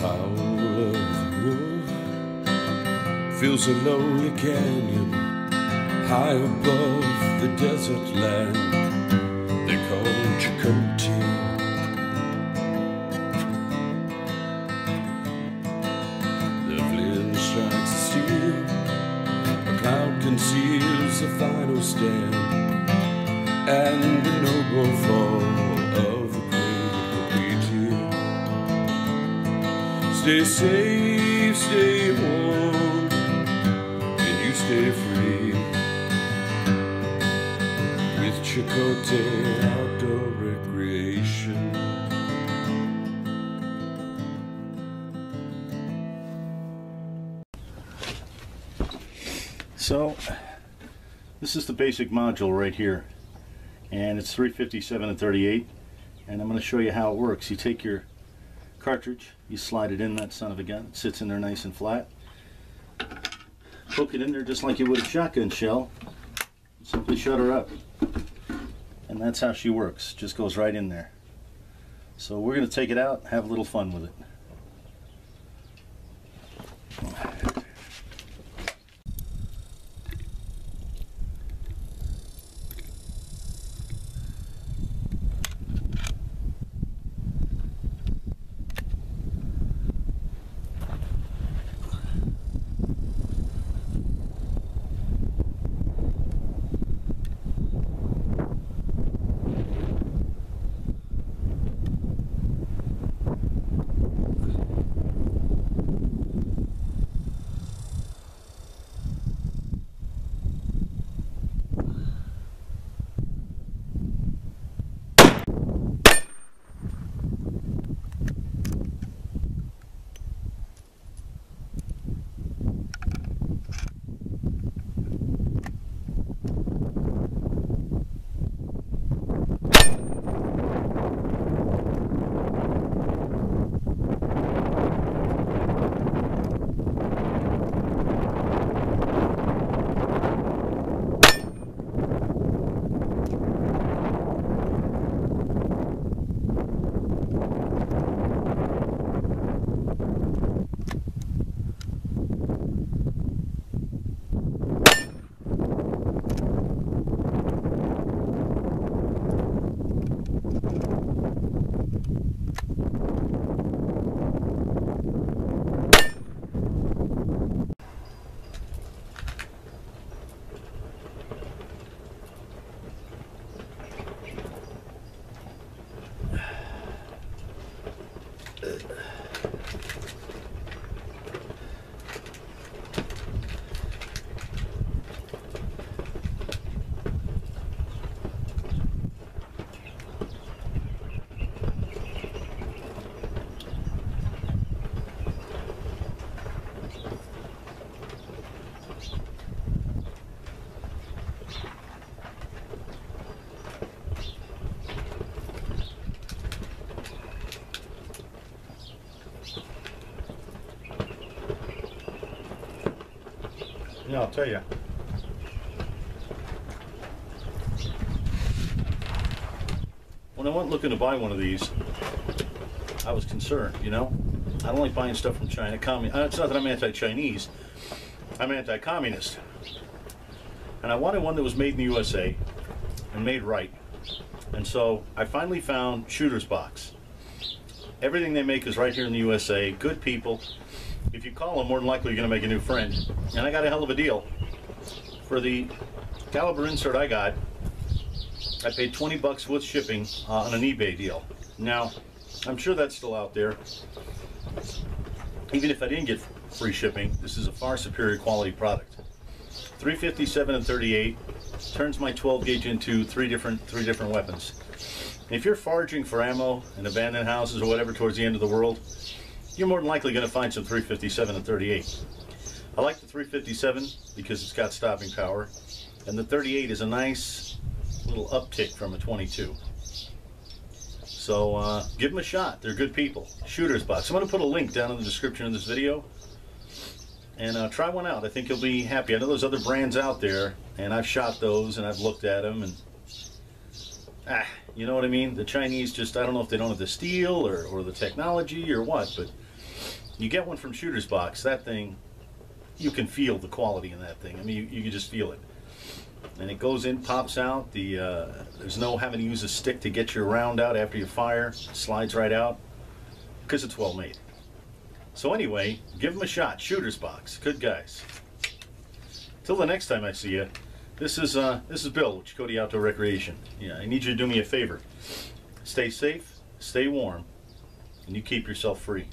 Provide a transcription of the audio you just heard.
howl of the wolf fills a lonely canyon high above the desert land they call Chacote. The flint strikes the steel, a cloud conceals the final stand, and the noble fall of the great. Stay safe, stay warm, and you stay free with Chacote Outdoor Recreation. So this is the basic module right here, and it's 357 and 38, and I'm going to show you how it works. You take your cartridge, you slide it in that son of a gun, it sits in there nice and flat, poke it in there just like you would a shotgun shell, simply shut her up, and that's how she works, just goes right in there. So we're going to take it out, have a little fun with it. Yeah, I'll tell you. When I went looking to buy one of these, I was concerned, you know? I don't like buying stuff from China. It's not that I'm anti-Chinese. I'm anti-communist. And I wanted one that was made in the USA and made right. And so I finally found Shooter's Box. Everything they make is right here in the USA. Good people. If you call them, more than likely you're going to make a new friend. And I got a hell of a deal. For the caliber insert I got, I paid 20 bucks with shipping on an eBay deal. Now, I'm sure that's still out there. Even if I didn't get free shipping, this is a far superior quality product. 357 and 38 turns my 12 gauge into three different weapons. If you're foraging for ammo in abandoned houses or whatever towards the end of the world, you're more than likely going to find some 357 and 38. I like the 357 because it's got stopping power, and the 38 is a nice little uptick from a 22. So give them a shot. They're good people. Shooter's Box. I'm going to put a link down in the description of this video, and try one out. I think you'll be happy. I know there's other brands out there, and I've shot those and I've looked at them, and you know what I mean? The Chinese just, I don't know if they don't have the steel or the technology or what, but You get one from Shooter's Box, that thing, you can feel the quality in that thing. I mean, you can just feel it. And it goes in, pops out. There's no having to use a stick to get your round out after you fire. It slides right out because it's well made. So anyway, give them a shot. Shooter's Box, good guys. Till the next time I see you, this is Bill with Chacote Outdoor Recreation. Yeah, I need you to do me a favor. Stay safe, stay warm, and you keep yourself free.